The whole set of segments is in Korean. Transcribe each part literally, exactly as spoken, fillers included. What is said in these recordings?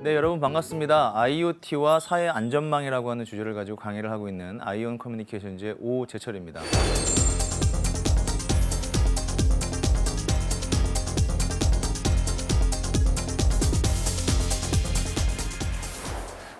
네, 여러분 반갑습니다. 아이오티와 사회 안전망이라고 하는 주제를 가지고 강의를 하고 있는 아이온 커뮤니케이션즈의 오재철입니다.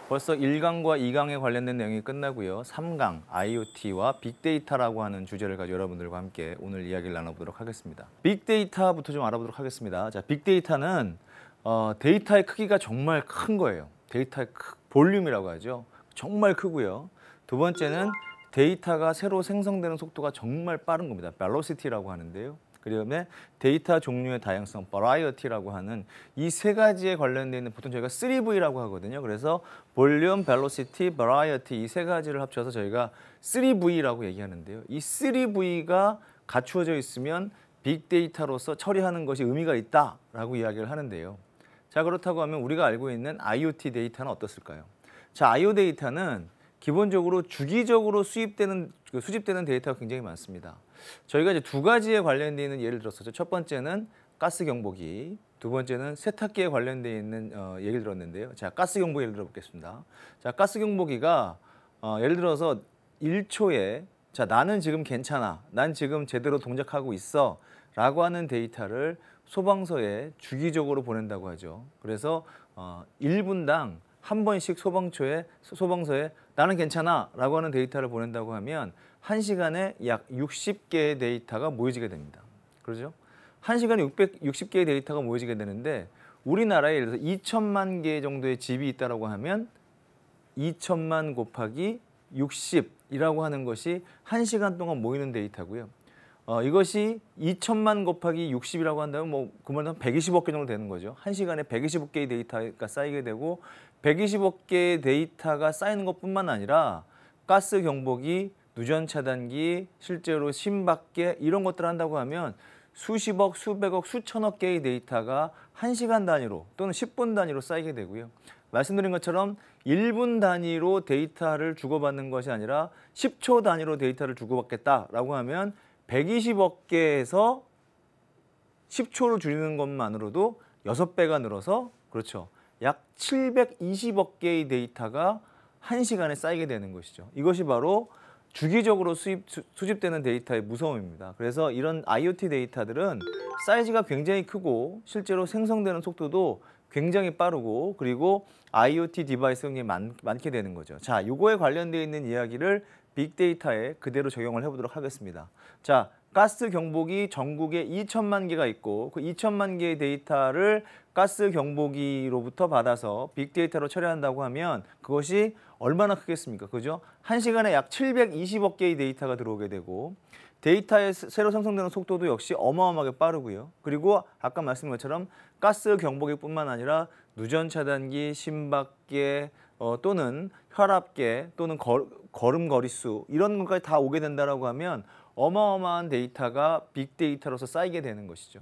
벌써 일 강과 이 강에 관련된 내용이 끝나고요. 삼 강, 아이오티와 빅데이터라고 하는 주제를 가지고 여러분들과 함께 오늘 이야기를 나눠보도록 하겠습니다. 빅데이터부터 좀 알아보도록 하겠습니다. 자, 빅데이터는 어, 데이터의 크기가 정말 큰 거예요. 데이터의 크, 볼륨이라고 하죠. 정말 크고요. 두 번째는 데이터가 새로 생성되는 속도가 정말 빠른 겁니다. 벨로시티라고 하는데요. 그다음에 데이터 종류의 다양성, 버라이어티라고 하는 이 세 가지에 관련되어 있는 보통 저희가 쓰리 브이라고 하거든요. 그래서 볼륨, 벨로시티, 버라이어티 이 세 가지를 합쳐서 저희가 쓰리 브이라고 얘기하는데요. 이 쓰리 브이가 갖추어져 있으면 빅데이터로서 처리하는 것이 의미가 있다라고 이야기를 하는데요. 자, 그렇다고 하면 우리가 알고 있는 아이오티 데이터는 어떻을까요? 자, 아이오 데이터는 기본적으로 주기적으로 수입되는, 수집되는 데이터가 굉장히 많습니다. 저희가 이제 두 가지에 관련되어 있는 예를 들었었죠. 첫 번째는 가스 경보기, 두 번째는 세탁기에 관련되어 있는 어, 예를 들었는데요. 자, 가스 경보 예를 들어보겠습니다. 자, 가스 경보기가 어, 예를 들어서 일 초에 자, 나는 지금 괜찮아, 난 지금 제대로 동작하고 있어 라고 하는 데이터를 소방서에 주기적으로 보낸다고 하죠. 그래서 어, 일 분당 한 번씩 소방초에, 소방서에 나는 괜찮아 라고 하는 데이터를 보낸다고 하면 한 시간에 약 육십 개의 데이터가 모여지게 됩니다. 그렇죠? 한 시간에 육백, 육십 개의 데이터가 모여지게 되는데 우리나라에 예를 들어서 이천만 개 정도의 집이 있다고 하면 이천만 곱하기 육십이라고 하는 것이 한 시간 동안 모이는 데이터고요. 어, 이것이 이천만 곱하기 육십이라고 한다면 뭐 그 말은 백이십억 개 정도 되는 거죠. 한 시간에 백이십억 개의 데이터가 쌓이게 되고 백이십억 개의 데이터가 쌓이는 것뿐만 아니라 가스 경보기, 누전 차단기, 실제로 심박계 이런 것들을 한다고 하면 수십억, 수백억, 수천억 개의 데이터가 한 시간 단위로 또는 십 분 단위로 쌓이게 되고요. 말씀드린 것처럼 일 분 단위로 데이터를 주고받는 것이 아니라 십 초 단위로 데이터를 주고받겠다라고 하면 백이십억 개에서 십 초로 줄이는 것만으로도 여섯 배가 늘어서, 그렇죠, 약 칠백이십억 개의 데이터가 한 시간에 쌓이게 되는 것이죠. 이것이 바로 주기적으로 수입, 수, 수집되는 데이터의 무서움입니다. 그래서 이런 아이오티 데이터들은 사이즈가 굉장히 크고 실제로 생성되는 속도도 굉장히 빠르고 그리고 아이오티 디바이스가 많, 많게 되는 거죠. 자, 요거에 관련되어 있는 이야기를 빅데이터에 그대로 적용을 해보도록 하겠습니다. 자, 가스 경보기 전국에 이천만 개가 있고 그 이천만 개의 데이터를 가스 경보기로부터 받아서 빅데이터로 처리한다고 하면 그것이 얼마나 크겠습니까? 그죠? 한 시간에 약 칠백이십억 개의 데이터가 들어오게 되고 데이터의 새로 생성되는 속도도 역시 어마어마하게 빠르고요. 그리고 아까 말씀드린 것처럼 가스 경보기뿐만 아니라 누전 차단기, 심박계 어, 또는 혈압계 또는 걸, 걸음거리수 이런 것까지 다 오게 된다라고 하면 어마어마한 데이터가 빅데이터로서 쌓이게 되는 것이죠.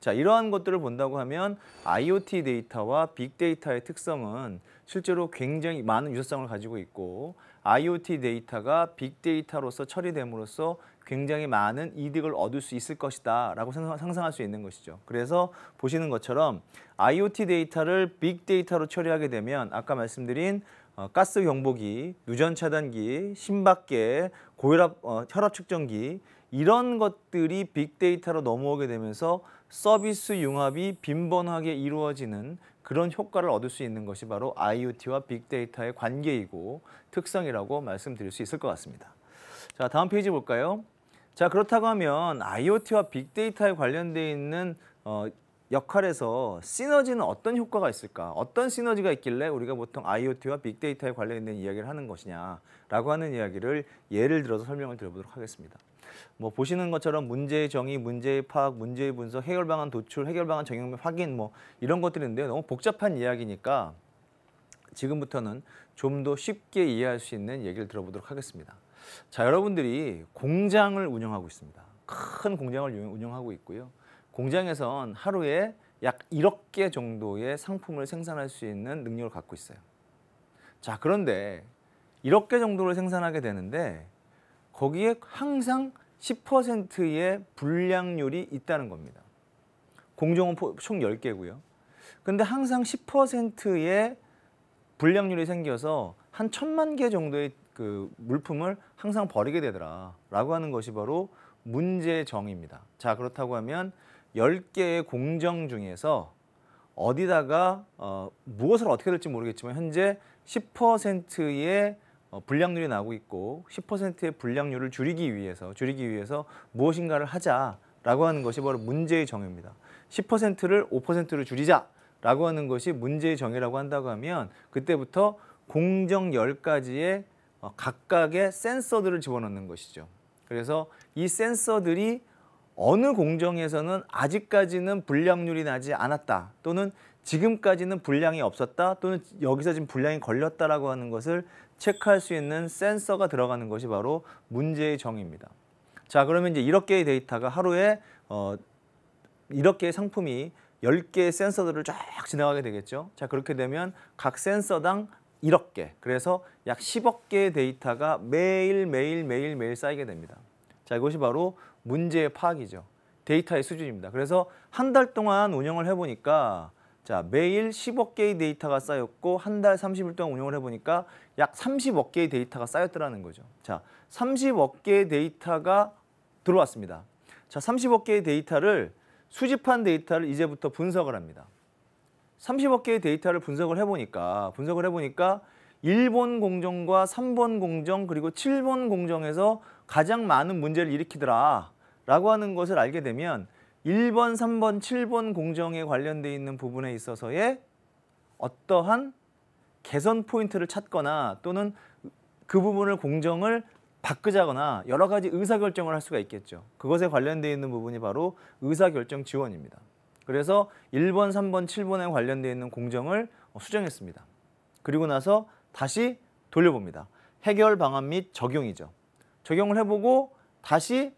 자, 이러한 것들을 본다고 하면 아이오티 데이터와 빅데이터의 특성은 실제로 굉장히 많은 유사성을 가지고 있고 아이오티 데이터가 빅데이터로서 처리됨으로써 굉장히 많은 이득을 얻을 수 있을 것이다 라고 상상할 수 있는 것이죠. 그래서 보시는 것처럼 아이오티 데이터를 빅데이터로 처리하게 되면 아까 말씀드린 어, 가스 경보기, 누전 차단기, 심박계, 고혈압, 어, 혈압 측정기 이런 것들이 빅데이터로 넘어오게 되면서 서비스 융합이 빈번하게 이루어지는 그런 효과를 얻을 수 있는 것이 바로 아이오티와 빅데이터의 관계이고 특성이라고 말씀드릴 수 있을 것 같습니다. 자, 다음 페이지 볼까요? 자, 그렇다고 하면 아이오티와 빅데이터에 관련되어 있는 어, 역할에서 시너지는 어떤 효과가 있을까? 어떤 시너지가 있길래 우리가 보통 아이오티와 빅데이터에 관련된 이야기를 하는 것이냐라고 하는 이야기를 예를 들어서 설명을 드려보도록 하겠습니다. 뭐 보시는 것처럼 문제의 정의, 문제의 파악, 문제의 분석, 해결 방안 도출, 해결 방안 적용 확인 뭐 이런 것들인데요. 너무 복잡한 이야기니까 지금부터는 좀 더 쉽게 이해할 수 있는 얘기를 들어보도록 하겠습니다. 자, 여러분들이 공장을 운영하고 있습니다. 큰 공장을 운영하고 있고요. 공장에선 하루에 약 일억 개 정도의 상품을 생산할 수 있는 능력을 갖고 있어요. 자, 그런데 일억 개 정도를 생산하게 되는데 거기에 항상 십 퍼센트의 불량률이 있다는 겁니다. 공정은 총 열 개고요. 근데 항상 십 퍼센트의 불량률이 생겨서 한 천만 개 정도의 그 물품을 항상 버리게 되더라 라고 하는 것이 바로 문제정입니다. 자, 그렇다고 하면 열 개의 공정 중에서 어디다가 어, 무엇을 어떻게 될지 모르겠지만 현재 십 퍼센트의 불량률이 나오고 있고 십 퍼센트의 불량률을 줄이기 위해서 줄이기 위해서 무엇인가를 하자라고 하는 것이 바로 문제의 정의입니다. 십 퍼센트를 오 퍼센트로 줄이자라고 하는 것이 문제의 정의라고 한다고 하면 그때부터 공정 열 가지의 각각의 센서들을 집어넣는 것이죠. 그래서 이 센서들이 어느 공정에서는 아직까지는 불량률이 나지 않았다 또는 지금까지는 불량이 없었다 또는 여기서 지금 불량이 걸렸다라고 하는 것을 체크할 수 있는 센서가 들어가는 것이 바로 문제의 정의입니다. 자, 그러면 이제 이렇게의 데이터가 하루에 어, 이렇게의 상품이 열 개의 센서들을 쫙 지나가게 되겠죠. 자, 그렇게 되면 각 센서당 일억 개, 그래서 약 십억 개의 데이터가 매일 매일 매일 매일 쌓이게 됩니다. 자, 이것이 바로 문제의 파악이죠. 데이터의 수준입니다. 그래서 한 달 동안 운영을 해보니까 자, 매일 십억 개의 데이터가 쌓였고 한 달 삼십 일 동안 운영을 해보니까 약 삼십억 개의 데이터가 쌓였더라는 거죠. 자, 삼십억 개의 데이터가 들어왔습니다. 자, 삼십억 개의 데이터를 수집한 데이터를 이제부터 분석을 합니다. 삼십억 개의 데이터를 분석을 해보니까 분석을 해보니까 일 번 공정과 삼 번 공정 그리고 칠 번 공정에서 가장 많은 문제를 일으키더라 라고 하는 것을 알게 되면 일 번, 삼 번, 칠 번 공정에 관련되어 있는 부분에 있어서의 어떠한 개선 포인트를 찾거나 또는 그 부분을 공정을 바꾸자거나 여러 가지 의사결정을 할 수가 있겠죠. 그것에 관련되어 있는 부분이 바로 의사결정 지원입니다. 그래서 일 번, 삼 번, 칠 번에 관련되어 있는 공정을 수정했습니다. 그리고 나서 다시 돌려봅니다. 해결 방안 및 적용이죠. 적용을 해보고 다시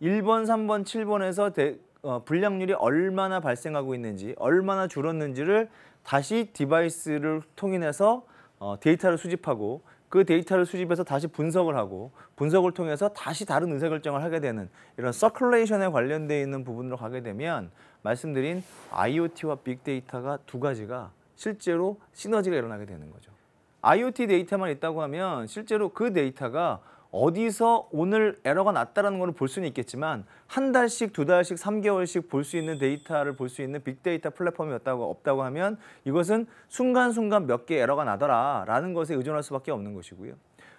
일 번, 삼 번, 칠 번에서 대, 어, 불량률이 얼마나 발생하고 있는지, 얼마나 줄었는지를 다시 디바이스를 통해서 어, 데이터를 수집하고 그 데이터를 수집해서 다시 분석을 하고 분석을 통해서 다시 다른 의사결정을 하게 되는 이런 서큘레이션에 관련되어 있는 부분으로 가게 되면 말씀드린 아이오티와 빅데이터가 두 가지가 실제로 시너지가 일어나게 되는 거죠. 아이오티 데이터만 있다고 하면 실제로 그 데이터가 어디서 오늘 에러가 났다는 걸 볼 수는 있겠지만 한 달씩, 두 달씩, 삼 개월씩 볼 수 있는 데이터를 볼 수 있는 빅데이터 플랫폼이 없다고, 없다고 하면 이것은 순간순간 몇 개 에러가 나더라 라는 것에 의존할 수밖에 없는 것이고요.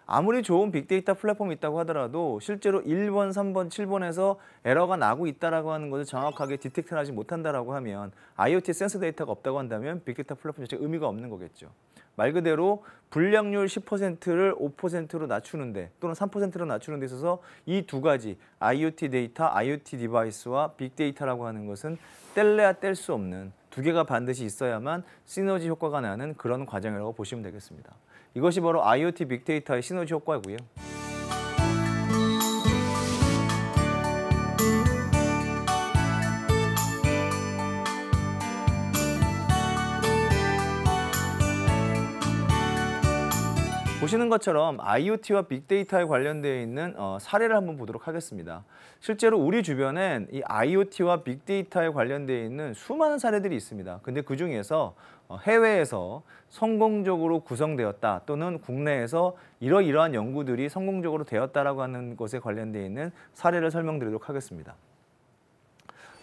아무리 좋은 빅데이터 플랫폼이 있다고 하더라도 실제로 일 번, 삼 번, 칠 번에서 에러가 나고 있다라고 하는 것을 정확하게 디텍트를 하지 못한다라고 하면 아이오티 센서 데이터가 없다고 한다면 빅데이터 플랫폼 자체가 의미가 없는 거겠죠. 말 그대로 불량률 십 퍼센트를 오 퍼센트로 낮추는데 또는 삼 퍼센트로 낮추는 데 있어서 이 두 가지 아이오티 데이터, 아이오티 디바이스와 빅데이터라고 하는 것은 뗄래야 뗄 수 없는 두 개가 반드시 있어야만 시너지 효과가 나는 그런 과정이라고 보시면 되겠습니다. 이것이 바로 아이오티 빅데이터의 시너지 효과고요. 보시는 것처럼 아이오티와 빅데이터에 관련되어 있는 어, 사례를 한번 보도록 하겠습니다. 실제로 우리 주변엔 이 아이오티와 빅데이터에 관련되어 있는 수많은 사례들이 있습니다. 근데 그 중에서 어, 해외에서 성공적으로 구성되었다 또는 국내에서 이러이러한 연구들이 성공적으로 되었다라고 하는 것에 관련되어 있는 사례를 설명드리도록 하겠습니다.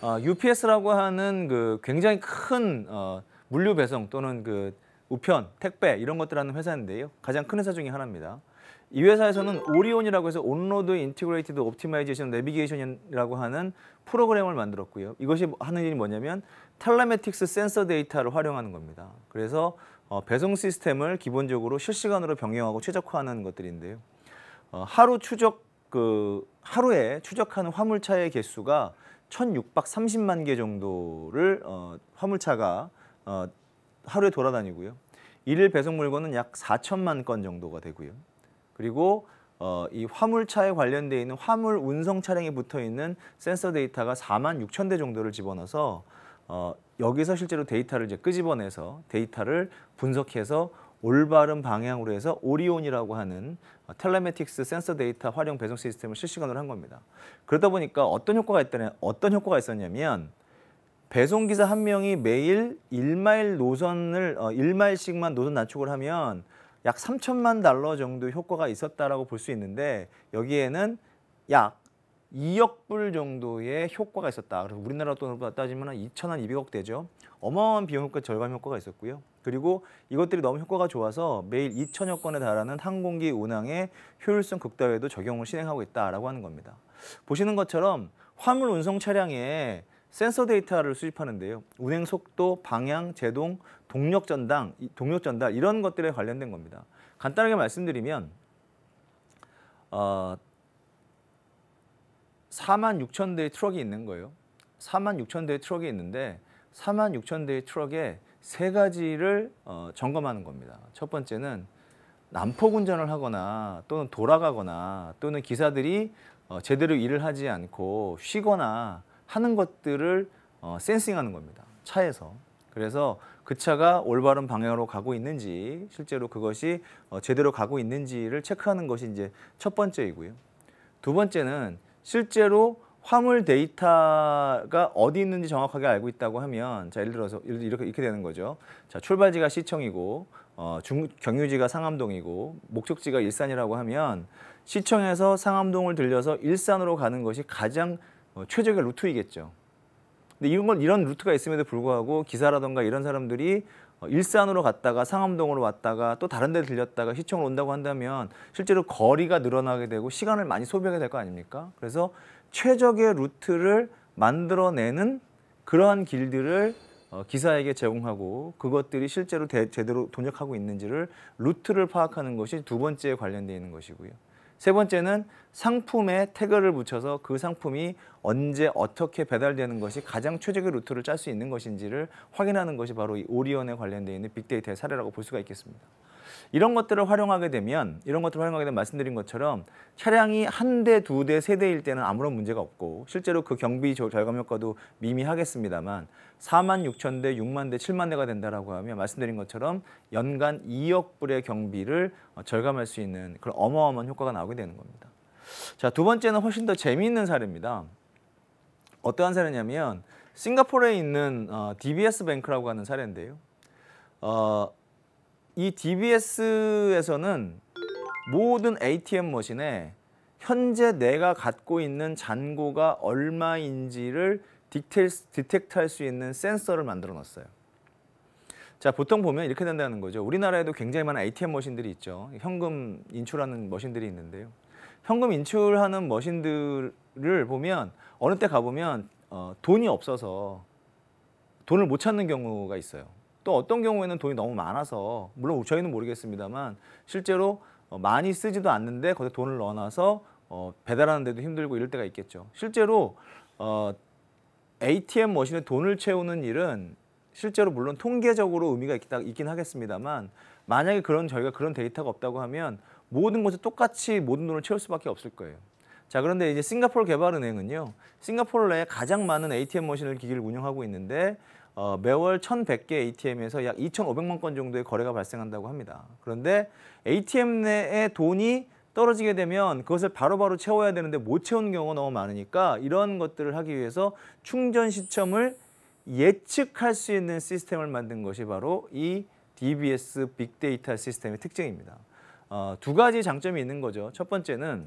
어, 유피에스라고 하는 그 굉장히 큰 어, 물류 배송 또는 그 우편, 택배 이런 것들 하는 회사인데요. 가장 큰 회사 중에 하나입니다. 이 회사에서는 오리온이라고 해서 온로드 인티그레이티드 옵티마이제이션 내비게이션이라고 하는 프로그램을 만들었고요. 이것이 하는 일이 뭐냐면 텔레메틱스 센서 데이터를 활용하는 겁니다. 그래서 어, 배송 시스템을 기본적으로 실시간으로 병행하고 최적화하는 것들인데요. 어, 하루 추적 그 하루에 추적하는 화물차의 개수가 천육백삼십만 개 정도를 어, 화물차가 어, 하루에 돌아다니고요. 일일 배송 물건은 약 사천만 건 정도가 되고요. 그리고 어, 이 화물차에 관련되어 있는 화물 운송 차량에 붙어있는 센서 데이터가 사만 육천 대 정도를 집어넣어서 어, 여기서 실제로 데이터를 이제 끄집어내서 데이터를 분석해서 올바른 방향으로 해서 오리온이라고 하는 텔레메틱스 센서 데이터 활용 배송 시스템을 실시간으로 한 겁니다. 그러다 보니까 어떤 효과가 있더냐, 어떤 효과가 있었냐면 배송기사 한 명이 매일 일 마일 노선을 어, 일 마일씩만 노선 단축을 하면 약 삼천만 달러 정도 효과가 있었다라고 볼 수 있는데, 여기에는 약 이억 불 정도의 효과가 있었다. 그래서 우리나라 돈으로 따지면 한 이천이백억 되죠. 어마어마한 비용 효과, 절감 효과가 있었고요. 그리고 이것들이 너무 효과가 좋아서 매일 이천여 건에 달하는 항공기 운항의 효율성 극대화에도 적용을 실행하고 있다라고 하는 겁니다. 보시는 것처럼 화물 운송 차량에 센서 데이터를 수집하는데요. 운행 속도, 방향, 제동, 동력 전달, 동력 전달 이런 것들에 관련된 겁니다. 간단하게 말씀드리면 어, 사만 육천 대의 트럭이 있는 거예요. 사만 육천 대의 트럭이 있는데 사만 육천 대의 트럭에 세 가지를 어, 점검하는 겁니다. 첫 번째는 난폭 운전을 하거나 또는 돌아가거나 또는 기사들이 어, 제대로 일을 하지 않고 쉬거나 하는 것들을 어, 센싱하는 겁니다. 차에서. 그래서 그 차가 올바른 방향으로 가고 있는지, 실제로 그것이 어, 제대로 가고 있는지를 체크하는 것이 이제 첫 번째이고요. 두 번째는 실제로 화물 데이터가 어디 있는지 정확하게 알고 있다고 하면, 자 예를 들어서 이렇게 이렇게 되는 거죠. 자 출발지가 시청이고 어, 중, 경유지가 상암동이고 목적지가 일산이라고 하면 시청에서 상암동을 들려서 일산으로 가는 것이 가장 어, 최적의 루트이겠죠. 근데 이런 건 이런 루트가 있음에도 불구하고 기사라던가 이런 사람들이 어, 일산으로 갔다가 상암동으로 왔다가 또 다른 데 들렸다가 시청으로 온다고 한다면 실제로 거리가 늘어나게 되고 시간을 많이 소비하게 될 거 아닙니까? 그래서 최적의 루트를 만들어내는 그러한 길들을 어, 기사에게 제공하고 그것들이 실제로 대, 제대로 동역하고 있는지를 루트를 파악하는 것이 두 번째에 관련되어 있는 것이고요. 세 번째는 상품에 태그를 붙여서 그 상품이 언제 어떻게 배달되는 것이 가장 최적의 루트를 짤 수 있는 것인지를 확인하는 것이 바로 이 오리온에 관련되어 있는 빅데이터의 사례라고 볼 수가 있겠습니다. 이런 것들을 활용하게 되면, 이런 것들을 활용하게 되면 말씀드린 것처럼 차량이 한 대, 두 대, 세 대일 때는 아무런 문제가 없고 실제로 그 경비 절감 효과도 미미하겠습니다만 사만 육천 대, 육만 대, 칠만 대가 된다라고 하면 말씀드린 것처럼 연간 이억 불의 경비를 절감할 수 있는 그런 어마어마한 효과가 나오게 되는 겁니다. 자, 두 번째는 훨씬 더 재미있는 사례입니다. 어떠한 사례냐면 싱가포르에 있는 어, 디비에스 뱅크라고 하는 사례인데요. 어, 이 디비에스에서는 모든 에이티엠 머신에 현재 내가 갖고 있는 잔고가 얼마인지를 디텍트할 수 있는 센서를 만들어 놨어요. 자, 보통 보면 이렇게 된다는 거죠. 우리나라에도 굉장히 많은 에이티엠 머신들이 있죠. 현금 인출하는 머신들이 있는데요. 현금 인출하는 머신들을 보면 어느 때 가보면 어, 돈이 없어서 돈을 못 찾는 경우가 있어요. 또 어떤 경우에는 돈이 너무 많아서, 물론 저희는 모르겠습니다만 실제로 많이 쓰지도 않는데 거기에 돈을 넣어놔서 어, 배달하는 데도 힘들고 이럴 때가 있겠죠. 실제로 어, 에이티엠 머신에 돈을 채우는 일은 실제로 물론 통계적으로 의미가 있다, 있긴 하겠습니다만 만약에 그런 저희가 그런 데이터가 없다고 하면 모든 곳에 똑같이 모든 돈을 채울 수밖에 없을 거예요. 자, 그런데 이제 싱가포르 개발은행은요, 싱가포르 내에 가장 많은 에이티엠 머신을 기기를 운영하고 있는데 어, 매월 천백 개 에이티엠에서 약 이천오백만 건 정도의 거래가 발생한다고 합니다. 그런데 에이티엠 내에 돈이 떨어지게 되면 그것을 바로바로 채워야 되는데 못 채운 경우가 너무 많으니까 이런 것들을 하기 위해서 충전 시점을 예측할 수 있는 시스템을 만든 것이 바로 이 디비에스 빅데이터 시스템의 특징입니다. 어, 두 가지 장점이 있는 거죠. 첫 번째는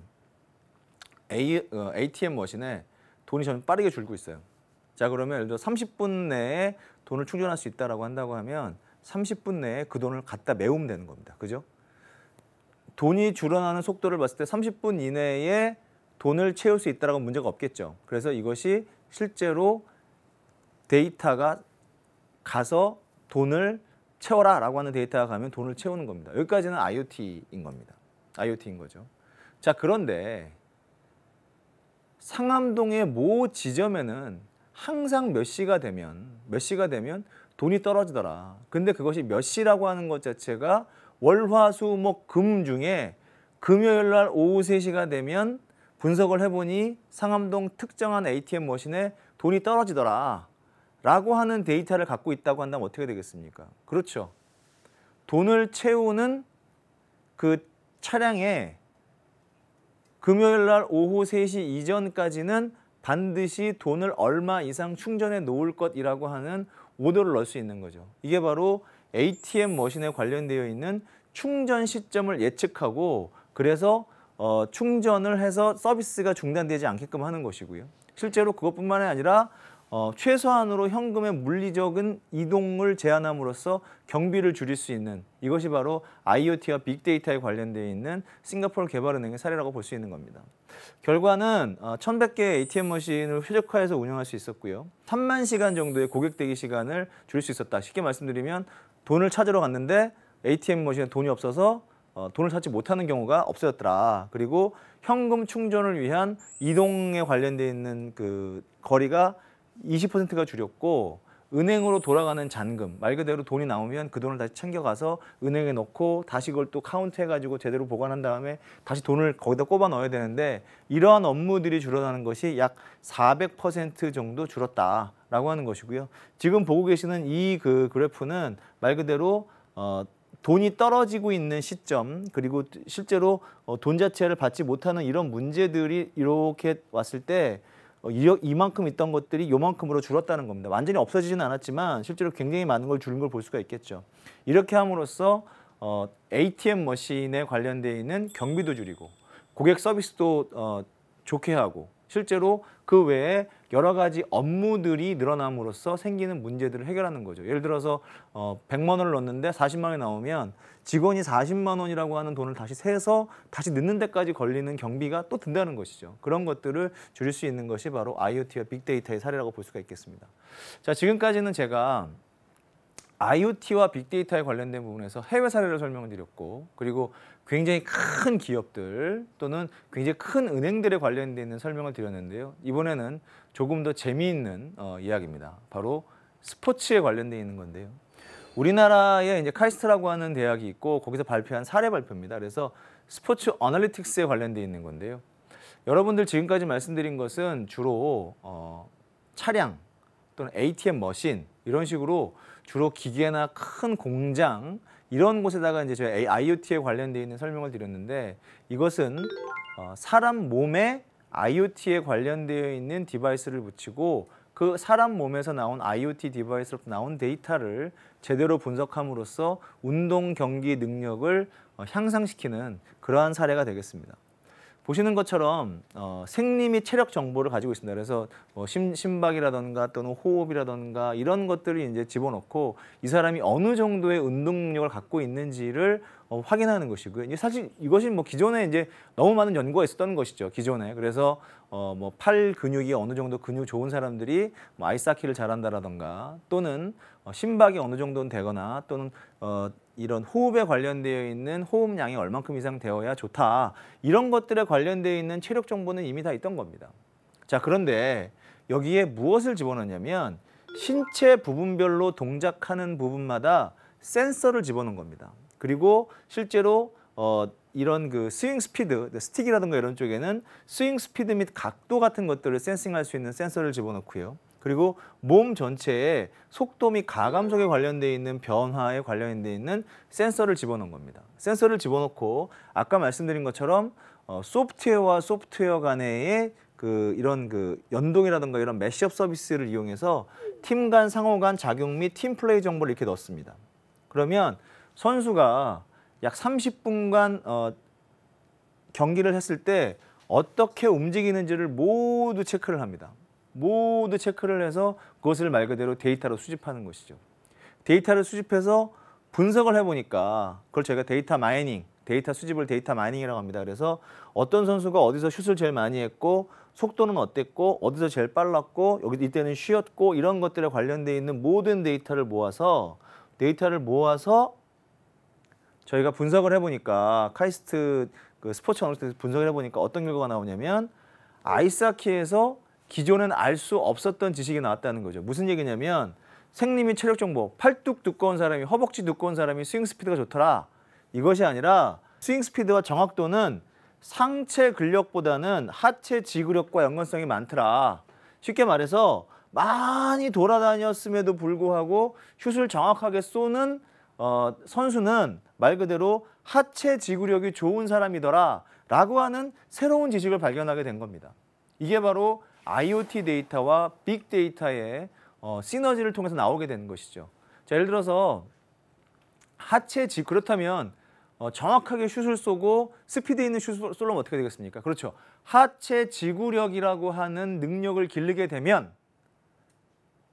A, 어, 에이티엠 머신에 돈이 점점 빠르게 줄고 있어요. 자, 그러면 예를 들어 삼십 분 내에 돈을 충전할 수 있다라고 한다고 하면 삼십 분 내에 그 돈을 갖다 메우면 되는 겁니다. 그죠? 돈이 줄어나는 속도를 봤을 때 삼십 분 이내에 돈을 채울 수 있다라고 문제가 없겠죠. 그래서 이것이 실제로 데이터가 가서 돈을 채워라 라고 하는 데이터가 가면 돈을 채우는 겁니다. 여기까지는 아이오티인 겁니다. 아이오티인 거죠. 자, 그런데 상암동의 모 지점에는 항상 몇 시가 되면 몇 시가 되면 돈이 떨어지더라. 근데 그것이 몇 시라고 하는 것 자체가 월화수목금 중에 금요일 날 오후 세 시가 되면 분석을 해보니 상암동 특정한 에이티엠 머신에 돈이 떨어지더라 라고 하는 데이터를 갖고 있다고 한다면 어떻게 되겠습니까? 그렇죠. 돈을 채우는 그 차량에 금요일 날 오후 세 시 이전까지는 반드시 돈을 얼마 이상 충전해 놓을 것이라고 하는 오더를 넣을 수 있는 거죠. 이게 바로 에이티엠 머신에 관련되어 있는 충전 시점을 예측하고 그래서 어, 충전을 해서 서비스가 중단되지 않게끔 하는 것이고요. 실제로 그것뿐만 아니라 어, 최소한으로 현금의 물리적인 이동을 제한함으로써 경비를 줄일 수 있는 이것이 바로 아이오티와 빅데이터에 관련되어 있는 싱가포르 개발은행의 사례라고 볼 수 있는 겁니다. 결과는 어, 천백 개의 에이티엠 머신을 최적화해서 운영할 수 있었고요. 삼만 시간 정도의 고객 대기 시간을 줄일 수 있었다. 쉽게 말씀드리면 돈을 찾으러 갔는데 에이티엠 머신에 돈이 없어서 어, 돈을 찾지 못하는 경우가 없어졌더라. 그리고 현금 충전을 위한 이동에 관련되어 있는 그 거리가 이십 퍼센트가 줄였고 은행으로 돌아가는 잔금, 말 그대로 돈이 나오면 그 돈을 다시 챙겨가서 은행에 넣고 다시 그걸 또 카운트해가지고 제대로 보관한 다음에 다시 돈을 거기다 꼽아 넣어야 되는데 이러한 업무들이 줄어드는 것이 약 사백 퍼센트 정도 줄었다라고 하는 것이고요. 지금 보고 계시는 이 그 그래프는 말 그대로 어, 돈이 떨어지고 있는 시점 그리고 실제로 돈 자체를 받지 못하는 이런 문제들이 이렇게 왔을 때 이만큼 있던 것들이 요만큼으로 줄었다는 겁니다. 완전히 없어지지는 않았지만 실제로 굉장히 많은 걸 줄인 걸 볼 수가 있겠죠. 이렇게 함으로써 에이티엠 머신에 관련되어 있는 경비도 줄이고 고객 서비스도 좋게 하고 실제로 그 외에 여러 가지 업무들이 늘어남으로써 생기는 문제들을 해결하는 거죠. 예를 들어서 어, 백만 원을 넣었는데 사십만 원이 나오면 직원이 사십만 원이라고 하는 돈을 다시 세서 다시 넣는 데까지 걸리는 경비가 또 든다는 것이죠. 그런 것들을 줄일 수 있는 것이 바로 아이오티와 빅데이터의 사례라고 볼 수가 있겠습니다. 자, 지금까지는 제가 아이오티와 빅데이터에 관련된 부분에서 해외 사례를 설명을 드렸고 그리고 굉장히 큰 기업들 또는 굉장히 큰 은행들에 관련되어 있는 설명을 드렸는데요. 이번에는 조금 더 재미있는 어, 이야기입니다. 바로 스포츠에 관련되어 있는 건데요. 우리나라에 이제 카이스트라고 하는 대학이 있고 거기서 발표한 사례 발표입니다. 그래서 스포츠 어널리틱스에 관련되어 있는 건데요. 여러분들 지금까지 말씀드린 것은 주로 어, 차량 또는 에이티엠 머신 이런 식으로 주로 기계나 큰 공장 이런 곳에다가 이제 저희 아이오티에 관련되어 있는 설명을 드렸는데 이것은 사람 몸에 아이오티에 관련되어 있는 디바이스를 붙이고 그 사람 몸에서 나온 아이오티 디바이스로 나온 데이터를 제대로 분석함으로써 운동 경기 능력을 향상시키는 그러한 사례가 되겠습니다. 보시는 것처럼 어, 생리 및 체력 정보를 가지고 있습니다. 그래서 뭐 심, 심박이라든가 또는 호흡이라든가 이런 것들을 이제 집어넣고 이 사람이 어느 정도의 운동 능력을 갖고 있는지를 어, 확인하는 것이고요. 이제 사실 이것이 뭐 기존에 이제 너무 많은 연구가 있었던 것이죠. 기존에. 그래서 어, 뭐 팔 근육이 어느 정도 근육 좋은 사람들이 뭐 아이스하키를 잘한다라든가 또는 어, 심박이 어느 정도는 되거나 또는 어, 이런 호흡에 관련되어 있는 호흡량이 얼만큼 이상 되어야 좋다. 이런 것들에 관련되어 있는 체력 정보는 이미 다 있던 겁니다. 자, 그런데 여기에 무엇을 집어넣냐면 신체 부분별로 동작하는 부분마다 센서를 집어넣은 겁니다. 그리고 실제로 어, 이런 그 스윙 스피드, 스틱이라든가 이런 쪽에는 스윙 스피드 및 각도 같은 것들을 센싱할 수 있는 센서를 집어넣고요. 그리고 몸 전체에 속도 및 가감속에 관련되어 있는 변화에 관련되어 있는 센서를 집어넣은 겁니다. 센서를 집어넣고 아까 말씀드린 것처럼 어, 소프트웨어와 소프트웨어 간의 그 이런 그 연동이라든가 이런 매시업 서비스를 이용해서 팀 간 상호 간 작용 및 팀 플레이 정보를 이렇게 넣습니다. 그러면 선수가 약 삼십 분간 어, 경기를 했을 때 어떻게 움직이는지를 모두 체크를 합니다. 모두 체크를 해서 그것을 말 그대로 데이터로 수집하는 것이죠. 데이터를 수집해서 분석을 해보니까 그걸 저희가 데이터 마이닝, 데이터 수집을 데이터 마이닝이라고 합니다. 그래서 어떤 선수가 어디서 슛을 제일 많이 했고 속도는 어땠고 어디서 제일 빨랐고 여기 이때는 쉬었고 이런 것들에 관련되어 있는 모든 데이터를 모아서 데이터를 모아서 저희가 분석을 해보니까 카이스트 그 스포츠 어널리틱스 분석을 해보니까 어떤 결과가 나오냐면 아이스하키에서 기존엔 알 수 없었던 지식이 나왔다는 거죠. 무슨 얘기냐면 생리 및 체력 정보, 팔뚝 두꺼운 사람이, 허벅지 두꺼운 사람이 스윙 스피드가 좋더라. 이것이 아니라 스윙 스피드와 정확도는 상체 근력보다는 하체 지구력과 연관성이 많더라. 쉽게 말해서 많이 돌아다녔음에도 불구하고 슛을 정확하게 쏘는 어, 선수는 말 그대로 하체 지구력이 좋은 사람이더라 라고 하는 새로운 지식을 발견하게 된 겁니다. 이게 바로 아이오티 데이터와 빅데이터의 어, 시너지를 통해서 나오게 되는 것이죠. 자, 예를 들어서 하체 지 그렇다면 어, 정확하게 슛을 쏘고 스피드 있는 슛을 쏘려면 어떻게 되겠습니까? 그렇죠. 하체 지구력이라고 하는 능력을 기르게 되면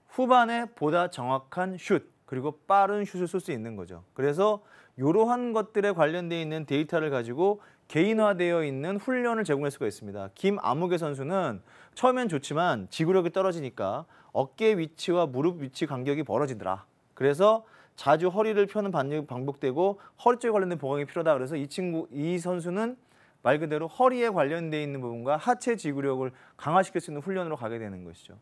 후반에 보다 정확한 슛 그리고 빠른 슛을 쏠 수 있는 거죠. 그래서 이러한 것들에 관련되어 있는 데이터를 가지고 개인화되어 있는 훈련을 제공할 수가 있습니다. 김아무개 선수는 처음엔 좋지만 지구력이 떨어지니까 어깨 위치와 무릎 위치 간격이 벌어지더라. 그래서 자주 허리를 펴는 반응이 반복되고 허리 쪽에 관련된 보강이 필요하다. 그래서 이 친구, 이 선수는 말 그대로 허리에 관련되어 있는 부분과 하체 지구력을 강화시킬 수 있는 훈련으로 가게 되는 것이죠.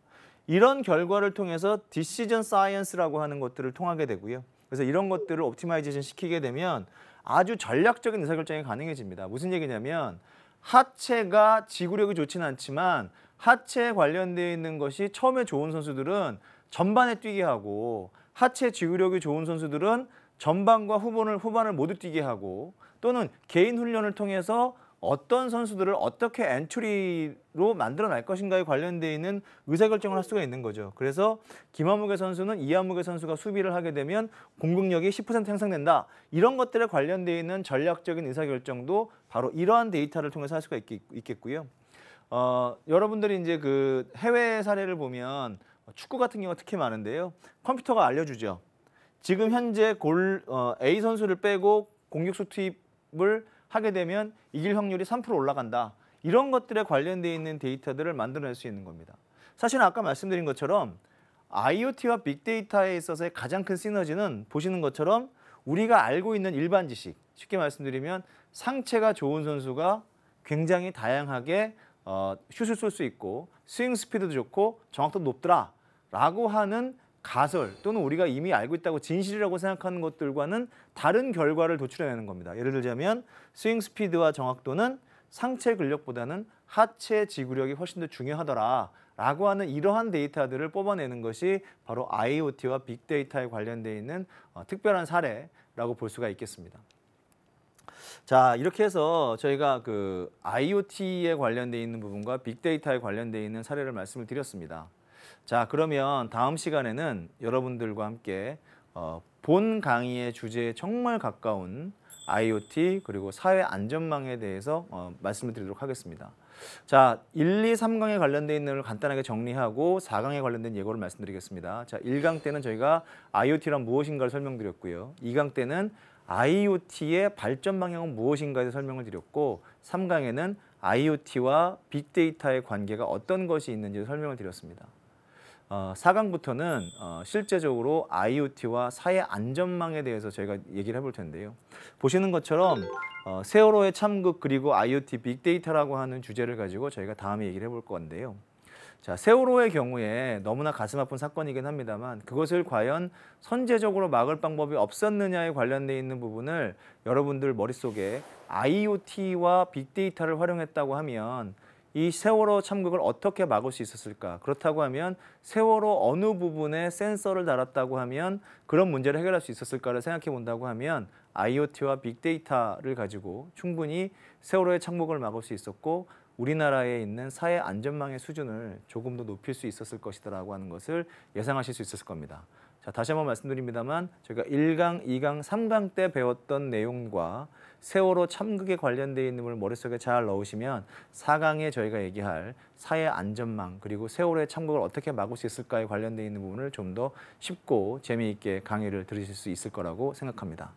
이런 결과를 통해서 디시전 사이언스라고 하는 것들을 통하게 되고요. 그래서 이런 것들을 옵티마이제이션 시키게 되면 아주 전략적인 의사결정이 가능해집니다. 무슨 얘기냐면 하체가 지구력이 좋지는 않지만 하체에 관련되어 있는 것이 처음에 좋은 선수들은 전반에 뛰게 하고 하체 지구력이 좋은 선수들은 전반과 후반을, 후반을 모두 뛰게 하고 또는 개인 훈련을 통해서 어떤 선수들을 어떻게 엔트리로 만들어낼 것인가에 관련되어 있는 의사결정을 할 수가 있는 거죠. 그래서 김아무개 선수는 이아무개 선수가 수비를 하게 되면 공격력이 십 퍼센트 향상된다. 이런 것들에 관련되어 있는 전략적인 의사결정도 바로 이러한 데이터를 통해서 할 수가 있겠고요. 어, 여러분들이 이제 그 해외 사례를 보면 축구 같은 경우가 특히 많은데요. 컴퓨터가 알려주죠. 지금 현재 골 어, A 선수를 빼고 공격수 투입을 하게 되면 이길 확률이 삼 퍼센트 올라간다. 이런 것들에 관련되어 있는 데이터들을 만들어낼 수 있는 겁니다. 사실은 아까 말씀드린 것처럼 아이오티와 빅데이터에 있어서의 가장 큰 시너지는 보시는 것처럼 우리가 알고 있는 일반 지식, 쉽게 말씀드리면 상체가 좋은 선수가 굉장히 다양하게 어, 슛을 쏠 수 있고 스윙 스피드도 좋고 정확도도 높더라 라고 하는 가설 또는 우리가 이미 알고 있다고 진실이라고 생각하는 것들과는 다른 결과를 도출해내는 겁니다. 예를 들자면 스윙 스피드와 정확도는 상체 근력보다는 하체 지구력이 훨씬 더 중요하더라 라고 하는 이러한 데이터들을 뽑아내는 것이 바로 아이오티와 빅데이터에 관련되어 있는 특별한 사례라고 볼 수가 있겠습니다. 자, 이렇게 해서 저희가 그 아이오티에 관련되어 있는 부분과 빅데이터에 관련되어 있는 사례를 말씀을 드렸습니다. 자, 그러면 다음 시간에는 여러분들과 함께 어, 본 강의의 주제에 정말 가까운 아이오티 그리고 사회 안전망에 대해서 어, 말씀을 드리도록 하겠습니다. 자, 일, 이, 삼 강에 관련된 내용을 간단하게 정리하고 사 강에 관련된 예고를 말씀드리겠습니다. 자, 일 강 때는 저희가 아이오티란 무엇인가를 설명드렸고요. 이 강 때는 아이오티의 발전 방향은 무엇인가에 대해서 설명을 드렸고 삼 강에는 아이오티와 빅데이터의 관계가 어떤 것이 있는지 설명을 드렸습니다. 어, 사 강부터는 어, 실제적으로 아이오티와 사회 안전망에 대해서 저희가 얘기를 해볼 텐데요. 보시는 것처럼 어, 세월호의 참극 그리고 아이오티 빅데이터라고 하는 주제를 가지고 저희가 다음에 얘기를 해볼 건데요. 자, 세월호의 경우에 너무나 가슴 아픈 사건이긴 합니다만 그것을 과연 선제적으로 막을 방법이 없었느냐에 관련되어 있는 부분을 여러분들 머릿속에 아이오티와 빅데이터를 활용했다고 하면 이 세월호 참극을 어떻게 막을 수 있었을까? 그렇다고 하면 세월호 어느 부분에 센서를 달았다고 하면 그런 문제를 해결할 수 있었을까를 생각해 본다고 하면 아이오티와 빅데이터를 가지고 충분히 세월호의 참극을 막을 수 있었고 우리나라에 있는 사회 안전망의 수준을 조금 더 높일 수 있었을 것이라고 하는 것을 예상하실 수 있었을 겁니다. 자, 다시 한번 말씀드립니다만 저희가 일 강, 이 강, 삼 강 때 배웠던 내용과 세월호 참극에 관련되어 있는 걸 머릿속에 잘 넣으시면 사 강에 저희가 얘기할 사회 안전망 그리고 세월호의 참극을 어떻게 막을 수 있을까에 관련되어 있는 부분을 좀 더 쉽고 재미있게 강의를 들으실 수 있을 거라고 생각합니다.